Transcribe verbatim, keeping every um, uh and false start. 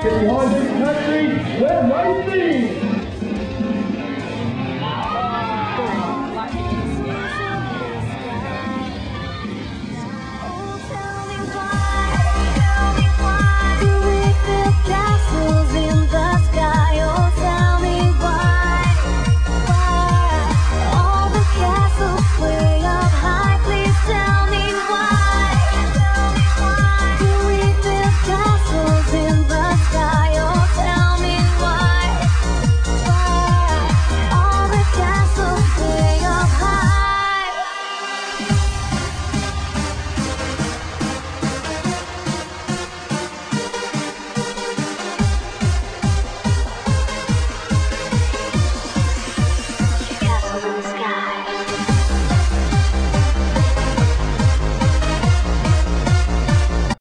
If you want this country, we're rising.